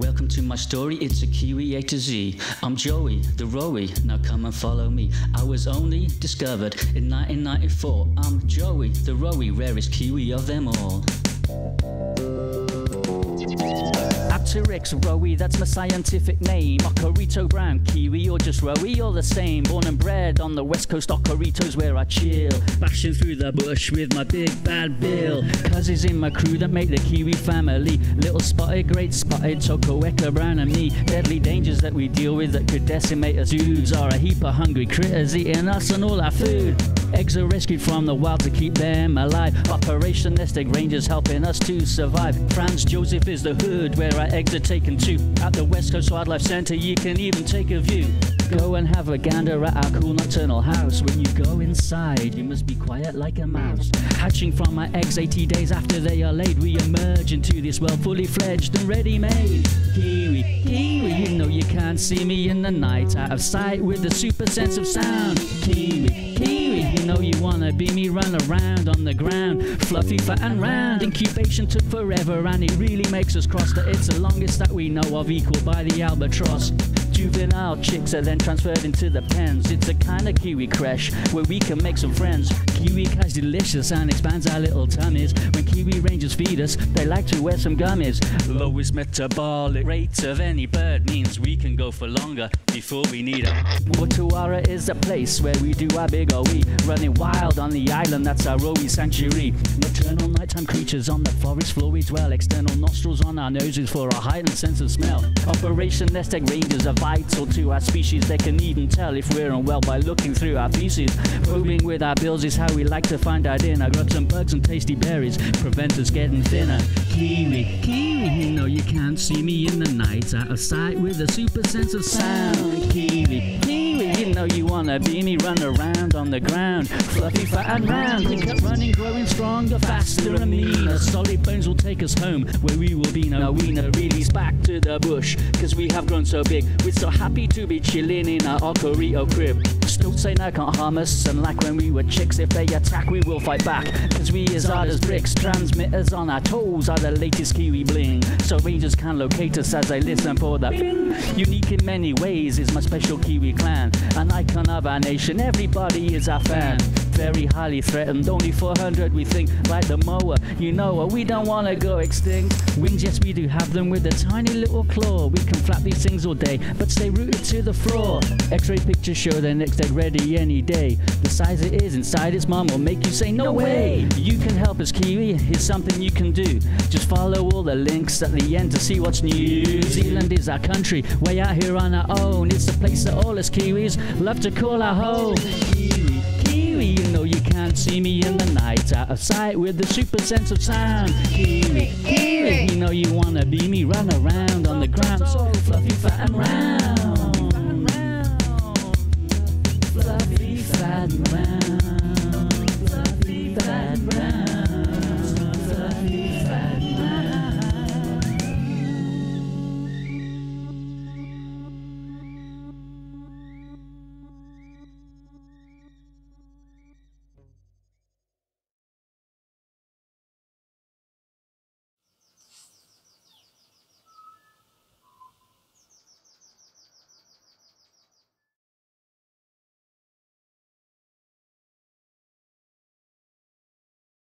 Welcome to my story, it's a Kiwi A to Z. I'm Joey the Rowi, now come and follow me. I was only discovered in 1994. I'm Joey the Rowi, rarest Kiwi of them all. Apteryx Rowi, that's my scientific name. Ōkārito brown Kiwi or just Rowi, all the same. Born and bred on the West Coast, Ōkārito's where I chill. Bashing through the bush with my big bad bill. Cousins in my crew that make the Kiwi family. Little spotted, great spotted, toko, eka, brown and me. Deadly dangers that we deal with that could decimate us. Zoos are a heap of hungry critters eating us and all our food. Eggs are rescued from the wild to keep them alive. Operation Nest Egg Rangers helping us to survive. Franz Joseph is the hood where our eggs are taken to. At the West Coast Wildlife Center you can even take a view. Go and have a gander at our cool nocturnal house. When you go inside you must be quiet like a mouse. Hatching from our eggs 80 days after they are laid, we emerge into this world fully fledged and ready-made. Kiwi, Kiwi, you know you can't see me in the night, out of sight with a super sense of sound. Kiwi, Kiwi, you know you wanna be me, run around on the ground, fluffy, fat and round. Incubation took forever and it really makes us cross that it's the longest that we know of, equaled by the albatross. Juvenile chicks are then transferred into the pens. It's a kind of Kiwi creche where we can make some friends. Kiwi cat's delicious and expands our little tummies. When Kiwi Rangers feed us, they like to wear some gummies. Lowest metabolic rate of any bird means we can go for longer before we need them. Wotawara is a place where we do our big OE. Running wild on the island, that's our Rowi sanctuary. Nocturnal nighttime creatures on the forest floor we dwell. External nostrils on our noses for our heightened sense of smell. Operation Nest Egg Rangers are vital to our species. They can even tell if we're unwell by looking through our feces. Probing with our bills is how we like to find our dinner. Grab some bugs and tasty berries, prevent us getting thinner. Kiwi, Kiwi, you know you can't see me in the night, out of sight with a super sense of sound. Kiwi, Kiwi, you know you wanna be me, run around on the ground, fluffy, fat and round. We kept running, growing stronger, faster and meaner. Solid bones will take us home, where we will be no wiener. Release back to the bush, cause we have grown so big. We're so happy to be chilling in our Ōkārito crib. Still say no can't harm us, and like when we were chicks, if they attack we will fight back, cause we as hard as bricks. Transmitters on our toes are the latest Kiwi bling, so rangers can locate us as they listen for that bing. Unique in many ways is my special Kiwi clan, an icon of our nation, everybody is our fan. Very highly threatened, only 400 we think, like the moa, you know, we don't wanna go extinct. Wings, yes we do have them, with a tiny little claw, we can flap these things all day, but stay rooted to the floor. X-ray pictures show their next egg ready any day. The size it is inside its mum will make you say no way. You can help us Kiwi, here's something you can do. Just follow all the links at the end to see what's new. New Zealand is our country, way out here on our own. It's the place that all us Kiwis love to call our home. Kiwi, Kiwi, you know you can't see me in the night, out of sight with the super sense of sound. Kiwi, Kiwi, you know you wanna be me, run around on the ground, so fluffy, fat and round.